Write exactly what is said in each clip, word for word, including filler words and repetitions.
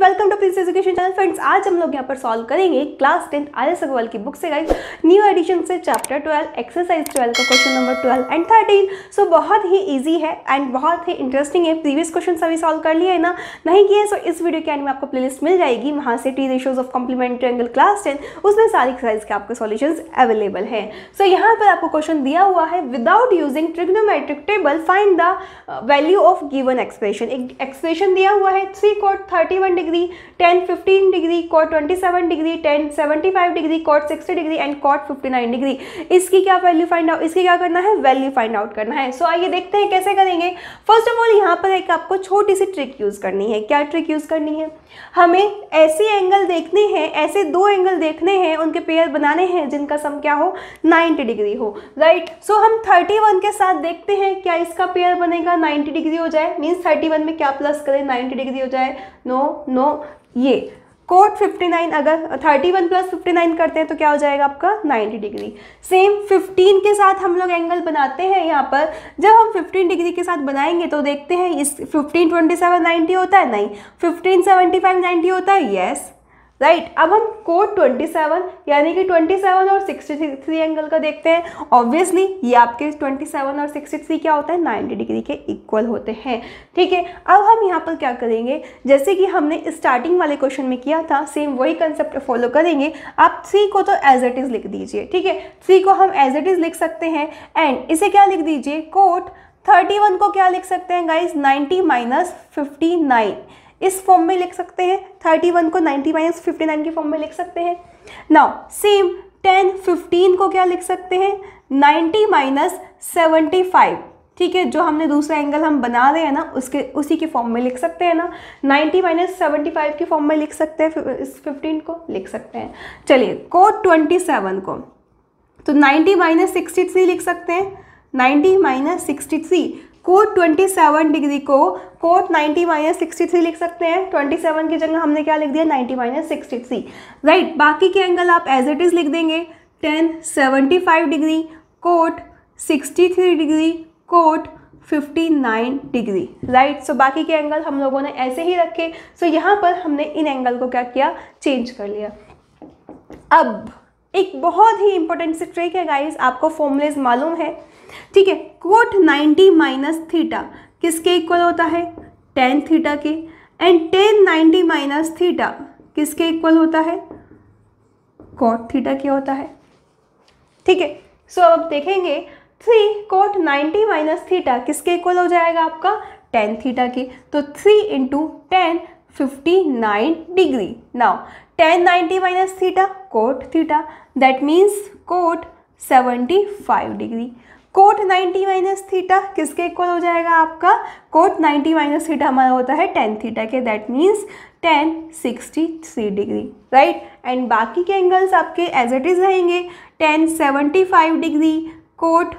Welcome to Prince education channel. Friends, आज हम लोग यहाँ पर सॉल्व करेंगे class tenth R S Agrawal की बुक से गाइस न्यू एडिशन से चैप्टर ट्वेल्व एक्सरसाइज ट्वेल्व का question number twelve and thirteen. So बहुत ही इजी है एंड बहुत ही इंटरेस्टिंग है। प्रीवियस क्वेश्चन सभी सॉल्व कर लिए है ना, नहीं किए सो इस वीडियो के एंड में आपको प्ले लिस्ट मिल जाएगी, वहाँ से T ratios of complementary angle class tenth, उसमें सारी एक्सरसाइज के आपके सोल्यूशन अवेलेबल है। सो so, यहाँ पर आपको क्वेश्चन दिया हुआ है, without using trigonometric table find the value of given expression. एक एक्सप्रेशन दिया हुआ है three cot thirty one degree, tan fifteen degree, cot twenty seven degree, tan seventy five degree, cot sixty degree and cot fifty nine degree. इसकी क्या value find out, इसकी क्या करना है, वैल्यू फाइंड आउट करना है। सो so, आइए देखते हैं कैसे करेंगे। फर्स्ट ऑफ ऑल यहाँ पर एक आपको छोटी सी ट्रिक यूज़ करनी है। क्या ट्रिक यूज़ करनी है, हमें ऐसे एंगल देखने हैं, ऐसे दो एंगल देखने हैं, उनके पेयर बनाने हैं जिनका सम क्या हो, नाइन्टी डिग्री हो, राइट right? सो so, हम थर्टी वन के साथ देखते हैं क्या इसका पेयर बनेगा, नाइन्टी डिग्री हो जाए, मीन्स थर्टी वन में क्या प्लस करें, नाइन्टी डिग्री हो जाए, नो नो ये कोट फिफ्टी नाइन, अगर thirty one plus fifty nine करते हैं तो क्या हो जाएगा आपका नाइन्टी डिग्री। सेम फिफ्टीन के साथ हम लोग एंगल बनाते हैं। यहाँ पर जब हम फिफ्टीन डिग्री के साथ बनाएंगे तो देखते हैं इस फिफ्टीन ट्वेंटी सेवन नाइन्टी होता है, नहीं, फिफ्टीन सेवेंटी फाइव नाइन्टी होता है, येस राइट right. अब हम कोट ट्वेंटी सेवन यानी कि ट्वेंटी सेवन और सिक्सटी थ्री एंगल का देखते हैं। ऑब्वियसली ये आपके ट्वेंटी सेवन और सिक्सटी थ्री क्या होता है, नाइन्टी डिग्री के इक्वल होते हैं, ठीक है। अब हम यहाँ पर क्या करेंगे, जैसे कि हमने स्टार्टिंग वाले क्वेश्चन में किया था, सेम वही कंसेप्ट फॉलो करेंगे। आप थ्री को तो एज इट इज़ लिख दीजिए, ठीक है, थ्री को हम एज इट इज़ लिख सकते हैं एंड इसे क्या लिख दीजिए, कोट थर्टी वन को क्या लिख सकते हैं guys, ninety minus fifty nine इस फॉर्म में लिख सकते हैं, थर्टी वन को नाइन्टी माइनस फिफ्टी नाइन के फॉर्म में लिख सकते हैं। नाउ सेम टेन फिफ्टीन को क्या लिख सकते हैं, नाइन्टी माइनस सेवेंटी फाइव, ठीक है, जो हमने दूसरा एंगल हम बना रहे हैं ना उसके उसी के फॉर्म में लिख सकते हैं ना, नाइन्टी माइनस सेवेंटी फाइव के फॉर्म में लिख सकते हैं, इस फिफ्टीन को लिख सकते हैं। चलिए कोट ट्वेंटी सेवन को तो नाइन्टी माइनस सिक्सटी थ्री लिख सकते हैं, ninety minus sixty three, cot twenty seven degree को cot ninety minus sixty three लिख सकते हैं, ट्वेंटी सेवन की जगह हमने क्या लिख दिया, ninety minus sixty three right. बाकी के एंगल आप एज इट इज़ लिख देंगे, tan seventy five degree, cot sixty three degree, cot fifty nine degree right. So बाकी के एंगल हम लोगों ने ऐसे ही रखे। सो so, यहाँ पर हमने इन एंगल को क्या किया, चेंज कर लिया। अब एक बहुत ही इंपॉर्टेंट सी ट्रिक है गाइज, आपको फॉर्मूलेज मालूम है, ठीक है। कोट नाइन्टी माइनस थीटा किसके इक्वल होता है, टेन थीटा के, and tan ninety minus theta किसके इक्वल होता है, कोट थीटा के होता है, ठीक है। सो अब देखेंगे three cot ninety minus theta किसके इक्वल हो जाएगा आपका, टेन थीटा के, तो three into tan fifty nine degree. Now tan ninety minus theta cot theta, that means cot seventy five degree. Cot ninety minus theta किसके equal हो जाएगा आपका, कोट नाइन्टी माइनस थीटा हमारा होता है टेन थीटा के, that means tan sixty three degree right. And बाकी के एंगल्स आपके एज इट इज़ रहेंगे, tan seventy five degree, cot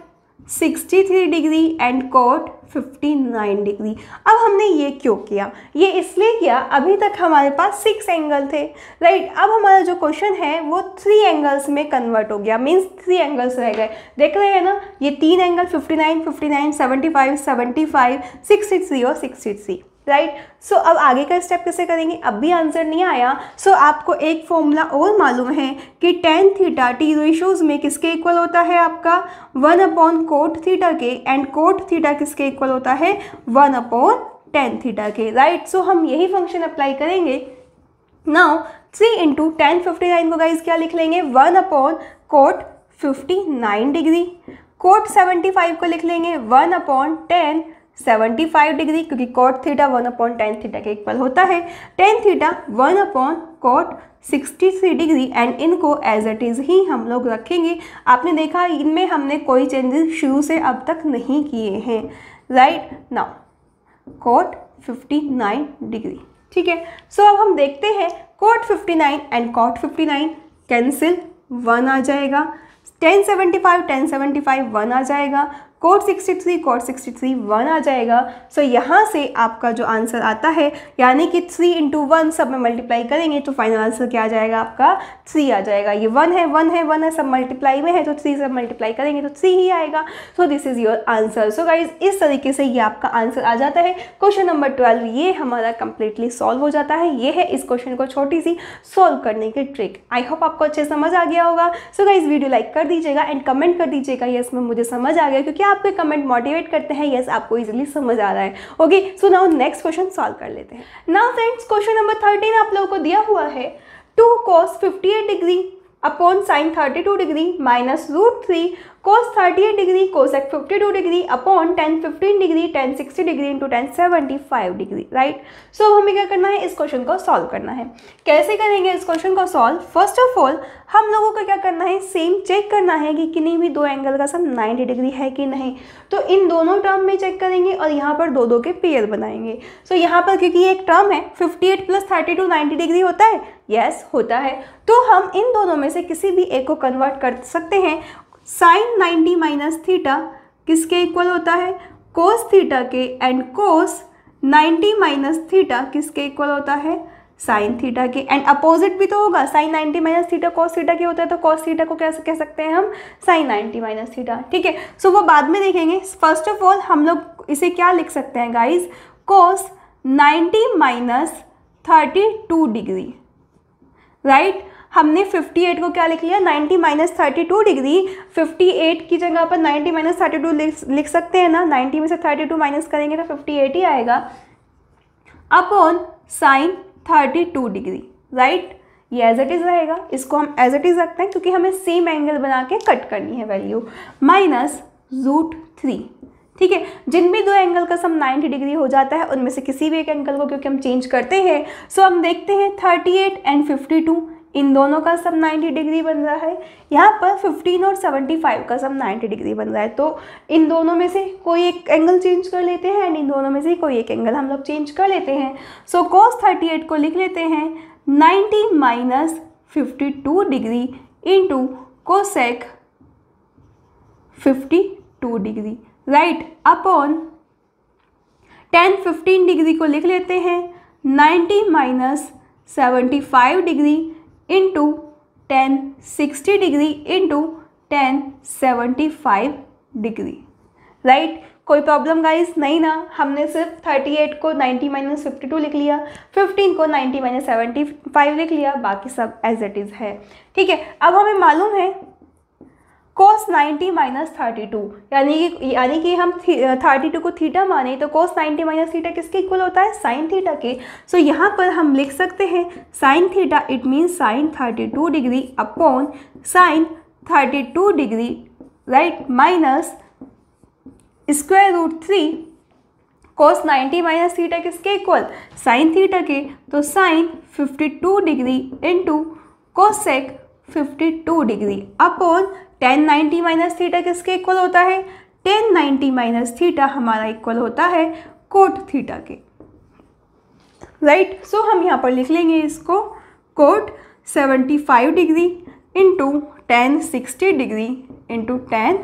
sixty three degree and cot fifty nine degree. अब हमने ये क्यों किया, ये इसलिए किया, अभी तक हमारे पास सिक्स एंगल थे राइट right? अब हमारा जो क्वेश्चन है वो थ्री एंगल्स में कन्वर्ट हो गया, मींस थ्री एंगल्स रह गए। देख रहे हैं ना, ये तीन angle fifty nine, fifty nine, seventy five, seventy five, sixty three और सिक्सटी थ्री राइट। सो अब आगे का स्टेप कैसे करेंगे, अब भी आंसर नहीं आया। सो so, आपको एक फॉर्मूला और मालूम है कि टेन थीटा टी रेशोज़ में किसके इक्वल होता है आपका, वन अपॉन कोट थीटा के, एंड कोट थीटा किसके इक्वल होता है, वन अपॉन टेन थीटा के राइट। सो हम यही फंक्शन अप्लाई करेंगे। Now three into tan fifty nine को गाइज क्या लिख लेंगे, one upon cot fifty nine degree, cot seventy five को लिख लेंगे one upon tan seventy five degree, क्योंकि cot theta one upon tan theta के इक्वल होता है, tan theta one upon cot sixty three degree, and इनको as it is ही हम लोग रखेंगे। आपने देखा इनमें हमने कोई चेंजेस शुरू से अब तक नहीं किए हैं right. Now cot fifty nine degree, ठीक है। सो अब हम देखते हैं, cot fifty nine and cot fifty nine cancel, one आ जाएगा, tan seventy five, tan seventy five one आ जाएगा, cot sixty three cot sixty three one आ जाएगा। सो so, यहाँ से आपका जो आंसर आता है यानी कि थ्री इंटू वन सब में मल्टीप्लाई करेंगे तो फाइनल आंसर क्या आ जाएगा आपका थ्री आ जाएगा। ये वन है वन है वन है सब मल्टीप्लाई में है तो थ्री सब मल्टीप्लाई करेंगे तो थ्री ही आएगा। So this is your answer. So guys इस तरीके से ये आपका आंसर आ जाता है। क्वेश्चन नंबर ट्वेल्व ये हमारा कंप्लीटली सॉल्व हो जाता है। ये है इस क्वेश्चन को छोटी सी सॉल्व करने की ट्रिक। आई होप आपको अच्छे समझ आ गया होगा। सो गाइज वीडियो लाइक कर दीजिएगा एंड कमेंट कर दीजिएगा यस में मुझे समझ आ गया, क्योंकि आपके कमेंट मोटिवेट करते हैं यस आपको इजीली समझ आ रहा है। Okay so now next question solve कर लेते हैं। Now friends question number thirteen आप लोगों को दिया हुआ है two cos fifty eight degree upon sine thirty two degree minus root three cos thirty eight degree cosec fifty two degree upon tan fifteen degree tan sixty degree into tan seventy five degree right. So अब हमें क्या करना है, इस question को solve करना है। कैसे करेंगे इस क्वेश्चन को सॉल्व? फर्स्ट ऑफ ऑल हम लोगों को क्या करना है, सेम चेक करना है कि किन्हीं भी दो एंगल का सम नाइन्टी डिग्री है कि नहीं। तो इन दोनों टर्म में चेक करेंगे और यहाँ पर दो दो के पेयर बनाएंगे। सो so, यहाँ पर क्योंकि एक टर्म है fifty eight plus thirty two ninety degree होता है, यस yes, होता है। तो हम इन दोनों में से किसी भी एक को कन्वर्ट कर सकते हैं। साइन नाइन्टी माइनस थीटा किसके इक्वल होता है, कोस थीटा के, and cos ninety minus theta किसके इक्वल होता है, साइन थीटा के। एंड अपोजिट भी तो होगा, sine ninety minus theta cos theta के होता है तो कोस थीटा को कैसे कह सकते हैं हम, साइन नाइन्टी माइनस थीटा। ठीक है सो so, वो बाद में देखेंगे। फर्स्ट ऑफ ऑल हम लोग इसे क्या लिख सकते हैं guys, cos ninety minus thirty two degree right. हमने फिफ्टी एट को क्या लिख लिया, ninety minus thirty two degree. Fifty eight की जगह पर नाइन्टी माइनस थर्टी टू लिख सकते हैं ना, नाइन्टी में से थर्टी टू माइनस करेंगे तो फिफ्टी एट ही आएगा upon sine thirty two degree right. ये एज इट इज़ रहेगा, इसको हम एज इट इज़ रखते हैं क्योंकि हमें सेम एंगल बना के कट करनी है वैल्यू। माइनस रूट थ्री ठीक है, जिन भी दो एंगल का सम नाइन्टी डिग्री हो जाता है उनमें से किसी भी एक एंगल को क्योंकि हम चेंज करते हैं। सो हम देखते हैं thirty eight and fifty two इन दोनों का सब नाइन्टी डिग्री बन रहा है। यहाँ पर फिफ्टीन और सेवेंटी फाइव का सब नाइन्टी डिग्री बन रहा है। तो इन दोनों में से कोई एक एंगल चेंज कर लेते हैं एंड इन दोनों में से कोई एक एंगल हम लोग चेंज कर लेते हैं। सो कोस थर्टी एट को लिख लेते हैं ninety minus fifty two degree into cosec fifty two degree right upon tan fifteen degree को लिख लेते हैं ninety minus seventy five degree into tan sixty degree into tan seventy five degree right. कोई problem guys नहीं ना, हमने सिर्फ thirty eight को नाइन्टी माइनस फिफ्टी टू लिख लिया, फिफ्टीन को नाइन्टी माइनस सेवेंटी फाइव लिख लिया, बाकी सब एज इट इज़ है। ठीक है अब हमें मालूम है cos ninety minus thirty two यानी कि यानी कि हम थर्टी टू को थीटा माने तो कोस नाइन्टी माइनस थीटा किसके इक्वल होता है, साइन थीटा के। सो so, यहाँ पर हम लिख सकते हैं sine theta it means sine thirty two degree upon sine thirty two degree right minus square root three cos ninety minus theta किसके इक्वल, साइन थीटा के। तो sine fifty two degree into cosec fifty two degree upon tan ninety minus theta किसके equal होता है, tan ninety minus theta हमारा equal होता है cot theta के राइट right? सो so, हम यहाँ पर लिख लेंगे इसको cot seventy five degree into tan sixty degree into tan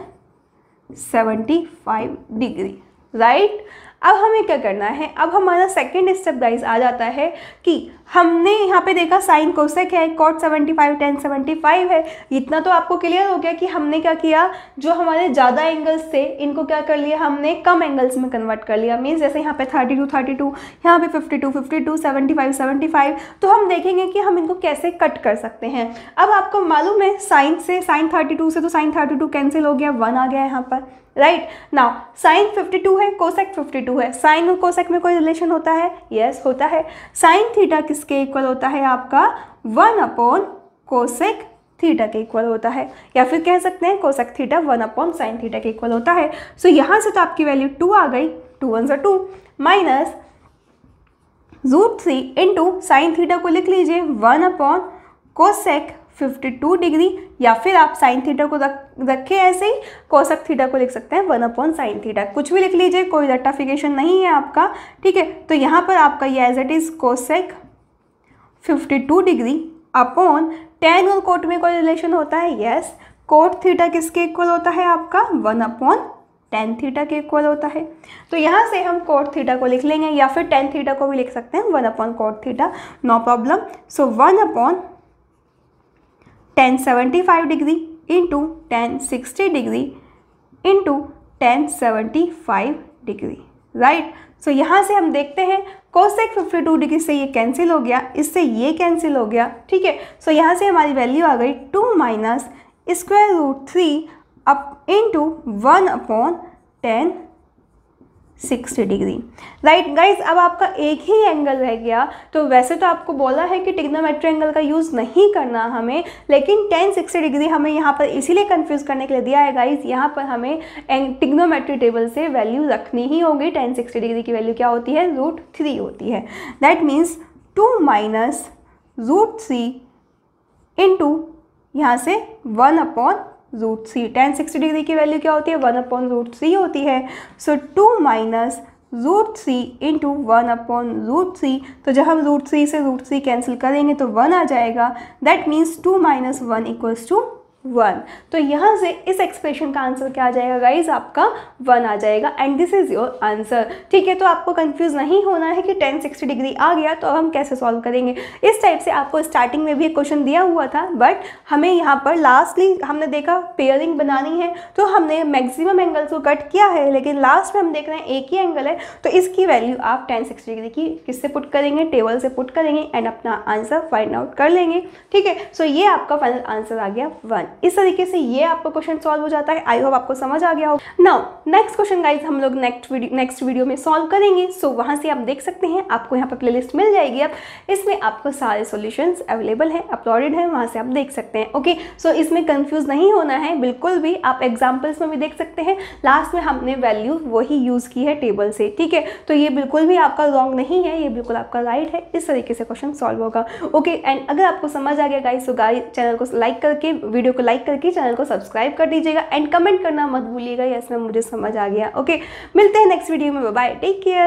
seventy five degree right. अब हमें क्या करना है, अब हमारा सेकेंड स्टेप गाइज आ जाता है कि हमने यहाँ पे देखा साइन कोसेक है, cot seventy five tan seventy five है। इतना तो आपको क्लियर हो गया कि हमने क्या किया, जो हमारे ज़्यादा एंगल्स थे इनको क्या कर लिया हमने, कम एंगल्स में कन्वर्ट कर लिया। मीन्स जैसे यहाँ पे थर्टी टू थर्टी टू, यहाँ पे fifty two fifty two, seventy five seventy five. तो हम देखेंगे कि हम इनको कैसे कट कर सकते हैं। अब आपको मालूम है साइन से साइन थर्टी टू से तो साइन थर्टी टू कैंसिल हो गया, वन आ गया यहाँ पर right. Now sine fifty two है, कोसेक फिफ्टी टू है। साइन और कोसेक में कोई रिलेशन होता है, यस yes, होता है। साइन थीटा किसके इक्वल होता है आपका, वन अपॉन कोसेक थीटा के इक्वल होता है, या फिर कह सकते हैं cosec theta one upon sine theta के इक्वल होता है। सो so, यहाँ से तो आपकी वैल्यू टू आ गई, टू वन जो two minus root three into sine theta को लिख लीजिए one upon cosec fifty two degree, या फिर आप साइन थीटा को रखे ऐसे ही कोसेक थीटा को लिख सकते हैं वन अपॉन साइन थीटा, कुछ भी लिख लीजिए कोई रट्टाफिकेशन नहीं है आपका। ठीक है तो यहाँ पर आपका ये as it is cosec fifty two degree upon tan, और कोट में कोई रिलेशन होता है, यस yes, कोट थीटा किसके इक्वल होता है आपका वन अपॉन टेन थीटा के इक्वल होता है। तो यहाँ से हम कोट थीटा को लिख लेंगे या फिर टेन थीटा को भी लिख सकते हैं one upon cot theta, no problem. So one upon tan seventy five degree into tan sixty degree into tan seventy five degree, right. So यहाँ से हम देखते हैं कोसेक फिफ्टी टू डिग्री से ये कैंसिल हो गया, इससे ये कैंसिल हो गया, ठीक है। सो यहाँ से हमारी वैल्यू आ गई two minus square root three up into one upon tan sixty degree, right guys. अब आपका एक ही एंगल रह गया। तो वैसे तो आपको बोला है कि ट्रिग्नोमेट्री एंगल का यूज़ नहीं करना हमें, लेकिन टेन सिक्सटी डिग्री हमें यहाँ पर इसीलिए कंफ्यूज करने के लिए दिया है गाइज। यहाँ पर हमें ट्रिग्नोमेट्री टेबल से वैल्यू रखनी ही होगी। टेन सिक्सटी डिग्री की वैल्यू क्या होती है? रूट थ्री होती है। That means two minus root three into यहाँ से one upon root three. Tan sixty degree की वैल्यू क्या होती है? वन अपॉन रूट थ्री होती है। So two minus root three into one upon root three. तो जब हम रूट थ्री से रूट थ्री कैंसिल करेंगे तो वन आ जाएगा। That means two minus one equals two one. तो यहाँ से इस एक्सप्रेशन का आंसर क्या आ जाएगा गाइज? आपका वन आ जाएगा and this is your answer, ठीक है। तो आपको कंफ्यूज नहीं होना है कि टेन सिक्सटी डिग्री आ गया तो अब हम कैसे सॉल्व करेंगे। इस टाइप से आपको स्टार्टिंग में भी एक क्वेश्चन दिया हुआ था, बट हमें यहाँ पर लास्टली हमने देखा पेयरिंग बनानी है, तो हमने मैक्सिमम एंगल्स को कट किया है, लेकिन लास्ट में हम देख रहे हैं एक ही एंगल है। तो इसकी वैल्यू आप टेन सिक्सटी डिग्री की किससे पुट करेंगे? टेबल से पुट करेंगे एंड अपना आंसर फाइंड आउट कर लेंगे, ठीक है। सो ये आपका फाइनल आंसर आ गया वन। इस तरीके से ये आपका क्वेश्चन सॉल्व हो जाता है। आई होप आपको समझ आ गया हो। नाउ नेक्स्ट क्वेश्चन गाइज हम लोग नेक्स्ट वीडियो नेक्स्ट वीडियो में सॉल्व करेंगे। सो so, वहाँ से आप देख सकते हैं, आपको यहाँ पर प्लेलिस्ट मिल जाएगी। अब इसमें आपको सारे सॉल्यूशंस अवेलेबल हैं, अपलोडेड हैं, वहाँ से आप देख सकते हैं। ओके okay, सो so, इसमें कंफ्यूज नहीं होना है बिल्कुल भी। आप एग्जाम्पल्स में भी देख सकते हैं, लास्ट में हमने वैल्यू वही यूज़ की है टेबल से, ठीक है। तो ये बिल्कुल भी आपका रॉन्ग नहीं है, ये बिल्कुल आपका राइट है। इस तरीके से क्वेश्चन सॉल्व होगा। ओके एंड अगर आपको समझ आ गया गाइज तो गाइज चैनल को लाइक करके वीडियो को लाइक करके चैनल को सब्सक्राइब कर दीजिएगा एंड कमेंट करना मत भूलिएगा, यस मैं मुझे समझ आ गया। ओके okay, मिलते हैं नेक्स्ट वीडियो में। Bye, take care.